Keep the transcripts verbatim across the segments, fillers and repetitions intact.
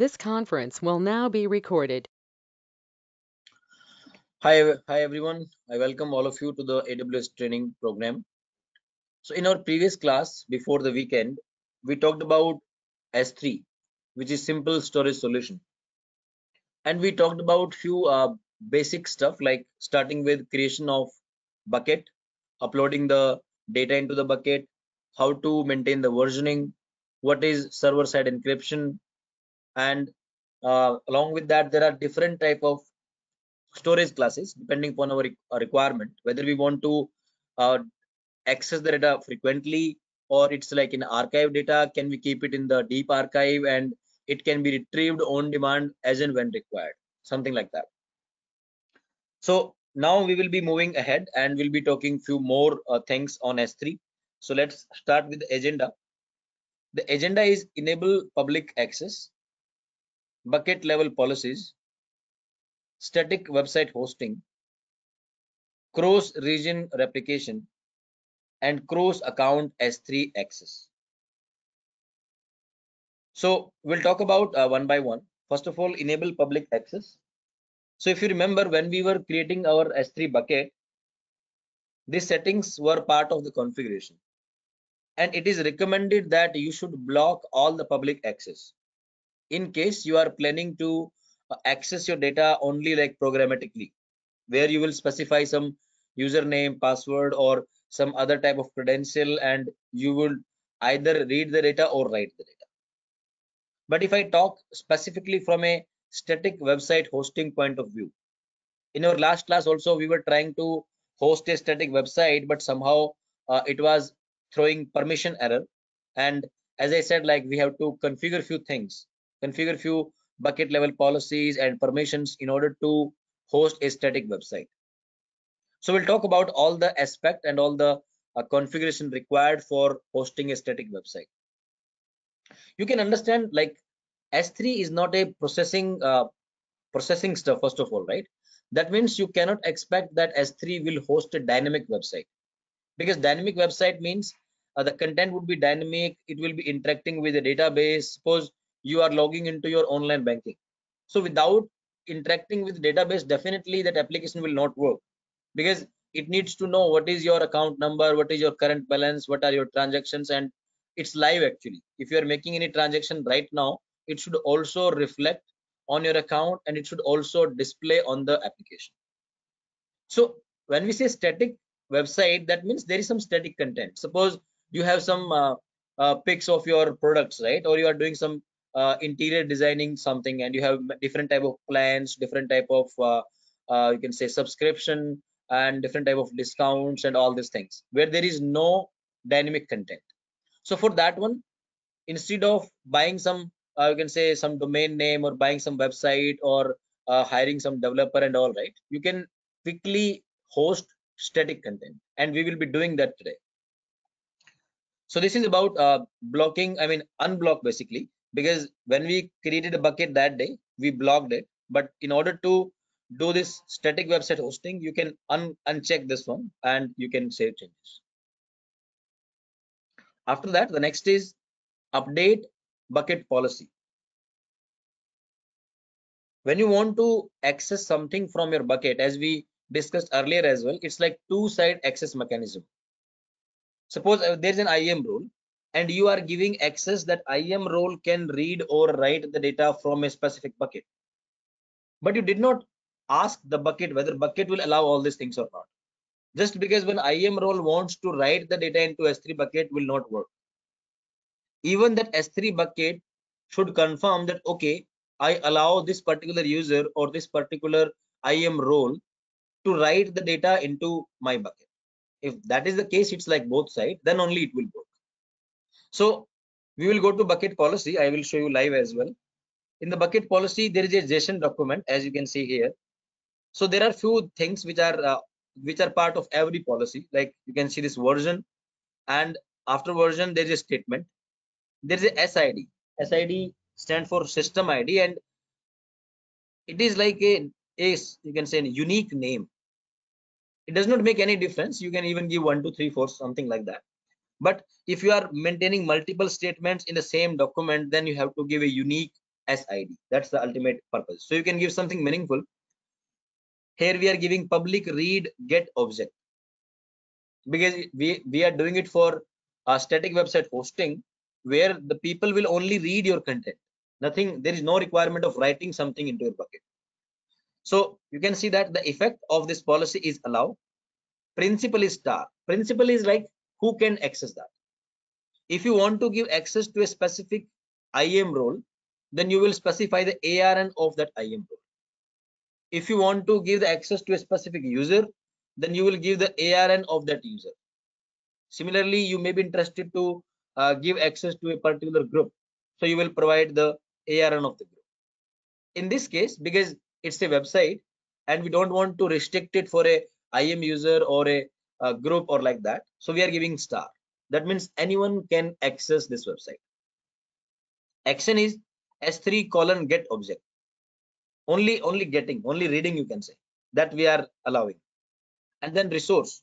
This conference will now be recorded. Hi, hi everyone. I welcome all of you to the A W S training program. So in our previous class before the weekend, we talked about S three, which is simple storage solution. And we talked about few uh, basic stuff like starting with creation of bucket, uploading the data into the bucket, how to maintain the versioning, what is server-side encryption, and uh, along with that there are different type of storage classes depending upon our, re our requirement, whether we want to uh, access the data frequently or it's like in archive data, can we keep it in the deep archive and it can be retrieved on demand as and when required, something like that. So now we will be moving ahead and we'll be talking few more uh, things on S three. So let's start with the agenda. The agenda is enable public access, bucket level policies, static website hosting, cross region replication, and cross account S three access. So we'll talk about uh, one by one. First of all, enable public access. So if you remember, when we were creating our S three bucket, these settings were part of the configuration, and it is recommended that you should block all the public access in case you are planning to access your data only like programmatically, where you will specify some username, password, or some other type of credential, and you will either read the data or write the data. But if I talk specifically from a static website hosting point of view, in our last class also we were trying to host a static website, but somehow uh, it was throwing permission error, and as I said, like we have to configure few things, configure few bucket level policies and permissions in order to host a static website. So we'll talk about all the aspect and all the uh, configuration required for hosting a static website. You can understand like S three is not a processing uh, processing stuff, first of all, right? That means you cannot expect that S three will host a dynamic website, because dynamic website means uh, the content would be dynamic. It will be interacting with a database. Suppose you are logging into your online banking, so without interacting with database, definitely that application will not work, because it needs to know what is your account number, what is your current balance, what are your transactions, and it's live actually. If you are making any transaction right now, it should also reflect on your account and it should also display on the application. So when we say static website, that means there is some static content. Suppose you have some uh, uh, pics of your products, right? Or you are doing some Uh, interior designing something, and you have different type of plans, different type of uh, uh, you can say subscription and different type of discounts and all these things, where there is no dynamic content. So for that one, instead of buying some uh, you can say some domain name or buying some website or uh, hiring some developer and all, right, you can quickly host static content, and we will be doing that today. So this is about uh, blocking, I mean unblock basically. Because when we created a bucket that day, we blocked it. But in order to do this static website hosting, you can un uncheck this one and you can save changes. After that, the next is update bucket policy. When you want to access something from your bucket, as we discussed earlier as well, it's like two-side access mechanism. Suppose there's an I A M role, and you are giving access that I A M role can read or write the data from a specific bucket. But you did not ask the bucket whether bucket will allow all these things or not. Just because when I A M role wants to write the data into S three bucket will not work. Even that S three bucket should confirm that, okay, I allow this particular user or this particular I A M role to write the data into my bucket. If that is the case, it's like both sides, then only it will work. So we will go to bucket policy. I will show you live as well. In the bucket policy, there is a JSON document, as you can see here. So there are few things which are uh, which are part of every policy. Like you can see this version, and after version there is a statement. There is a S I D. S I D stands for system I D, and it is like a, a you can say a unique name. It does not make any difference. You can even give one, two, three, four, something like that. But if you are maintaining multiple statements in the same document, then you have to give a unique S I D. That's the ultimate purpose. So you can give something meaningful. Here we are giving public read get object, because we we are doing it for a static website hosting where the people will only read your content. Nothing, there is no requirement of writing something into your bucket. So you can see that the effect of this policy is allow. Principal is star. Principal is like who can access that. If you want to give access to a specific I A M role, then you will specify the A R N of that I A M role. If you want to give the access to a specific user, then you will give the A R N of that user. Similarly, you may be interested to uh, give access to a particular group, so you will provide the A R N of the group. In this case, because it's a website and we don't want to restrict it for a I A M user or a, a group or like that, so we are giving star. That means anyone can access this website. Action is S three colon get object. Only, only getting, only reading, you can say, that we are allowing. And then resource.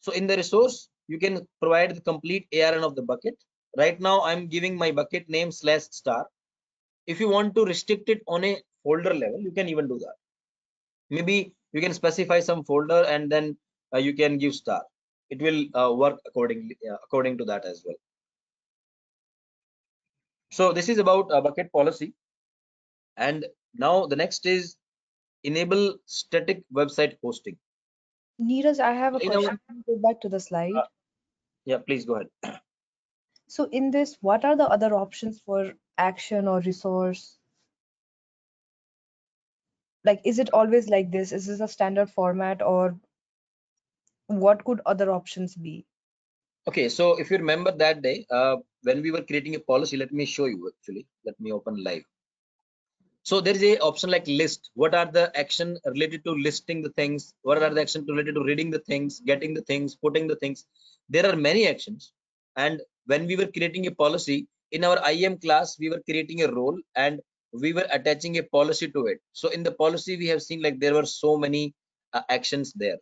So in the resource, you can provide the complete A R N of the bucket. Right now, I'm giving my bucket name slash star. If you want to restrict it on a folder level, you can even do that. Maybe you can specify some folder and then uh, you can give star. It will uh, work accordingly, uh, according to that as well. So this is about a bucket policy. And now the next is enable static website hosting. Neeraj, I have a in question. Our... Go back to the slide. Uh, yeah, please go ahead. So in this, what are the other options for action or resource? Like, is it always like this? Is this a standard format, or what could other options be? Okay, so if you remember that day, uh, when we were creating a policy, let me show you actually. Let me open live. So there is a option like list. What are the action related to listing the things? What are the action related to reading the things, getting the things, putting the things? There are many actions. And when we were creating a policy in our I A M class, we were creating a role and we were attaching a policy to it. So in the policy, we have seen like there were so many uh, actions there.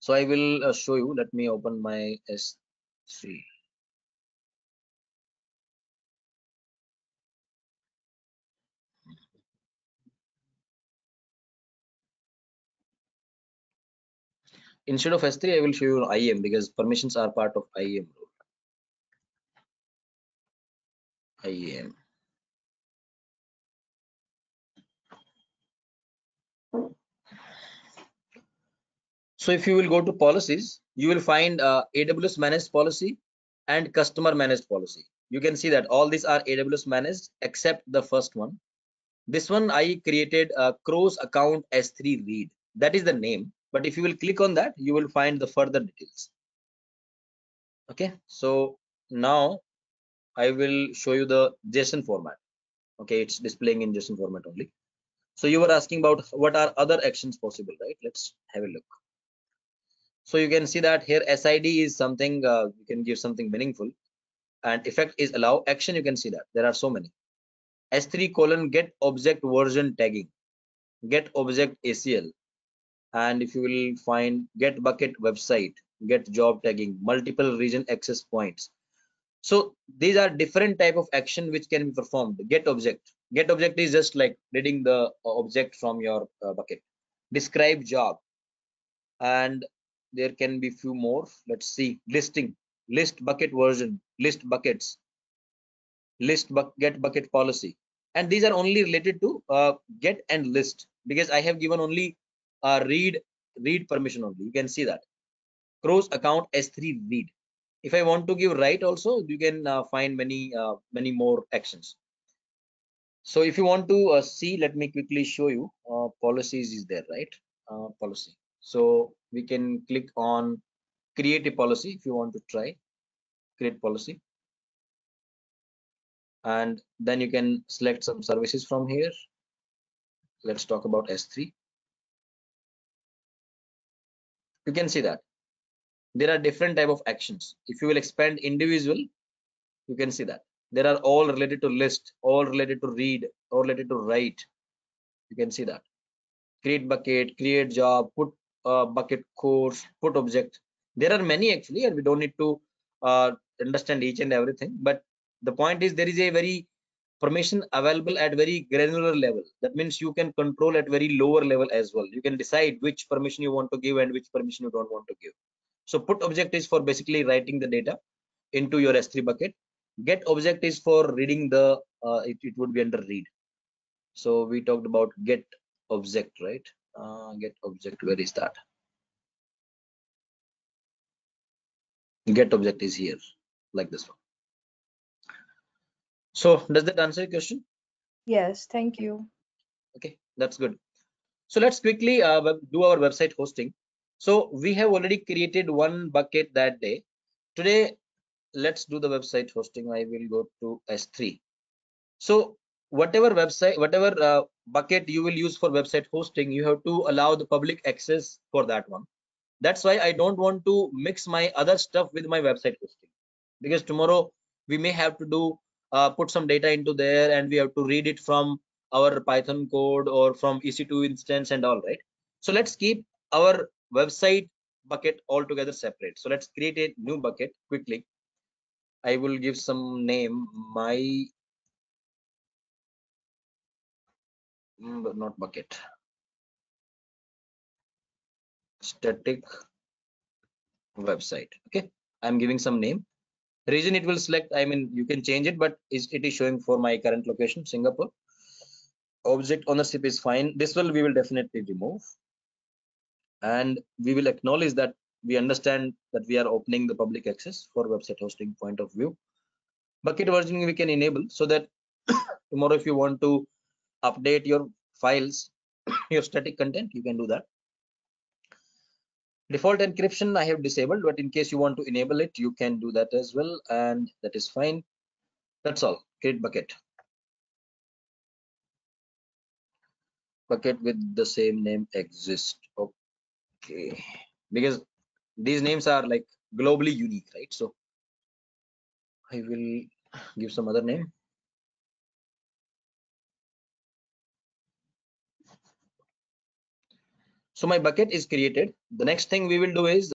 So I will uh, show you. Let me open my S three. Instead of S three, I will show you I A M, because permissions are part of I A M rule. I A M. So if you will go to policies, you will find uh, A W S managed policy and customer managed policy. You can see that all these are A W S managed except the first one. This one I created a cross account S three read. That is the name. But if you will click on that, you will find the further details. Okay, so now I will show you the JSON format. Okay, it's displaying in JSON format only. So you were asking about what are other actions possible, right? Let's have a look. So you can see that here S I D is something, uh, you can give something meaningful, and effect is allow. Action, you can see that there are so many. S three colon get object version tagging, get object A C L. And if you will find get bucket website, get job tagging, multiple region access points. So these are different type of action which can be performed. Get object, get object is just like reading the object from your uh, bucket. Describe job, and there can be few more. Let's see, listing, list bucket version, list buckets, list bu get bucket policy. And these are only related to uh, get and list, because I have given only Uh, read read permission only. You can see that cross account S three read. If I want to give write also, you can uh, find many uh, many more actions. So if you want to uh, see, let me quickly show you. Uh, policies is there, right? Uh, policy. So we can click on create a policy if you want to try create policy, and then you can select some services from here. Let's talk about S three. You can see that there are different type of actions. If you will expand individual, you can see that there are all related to list, all related to read, all related to write. You can see that create bucket, create job, put uh, bucket course, put object. There are many actually, and we don't need to uh, understand each and everything. But the point is there is a very information available at very granular level. That means you can control at very lower level as well. You can decide which permission you want to give and which permission you don't want to give. So put object is for basically writing the data into your S three bucket. Get object is for reading the, uh, it, it would be under read. So we talked about get object, right? Uh, get object, where is that? Get object is here, like this one. So does that answer your question? Yes, thank you. Okay, that's good. So let's quickly uh, do our website hosting. So we have already created one bucket that day. Today, let's do the website hosting. I will go to S three. So whatever website, whatever uh, bucket you will use for website hosting, you have to allow the public access for that one. That's why I don't want to mix my other stuff with my website hosting, because tomorrow we may have to do uh, put some data into there and we have to read it from our Python code or from E C two instance and all, right? So let's keep our website bucket altogether separate. So let's create a new bucket quickly. I will give some name, my not bucket, static website. Okay, I'm giving some name. Region it will select, I mean, you can change it, but it is showing for my current location, Singapore. Object ownership is fine. This will we will definitely remove. And we will acknowledge that we understand that we are opening the public access for website hosting point of view. Bucket versioning we can enable so that tomorrow if you want to update your files, your static content, you can do that. Default encryption I have disabled, but in case you want to enable it, you can do that as well, and that is fine. That's all. Create bucket. Bucket with the same name exists. Okay, because these names are like globally unique, right? So I will give some other name. So my bucket is created. The next thing we will do is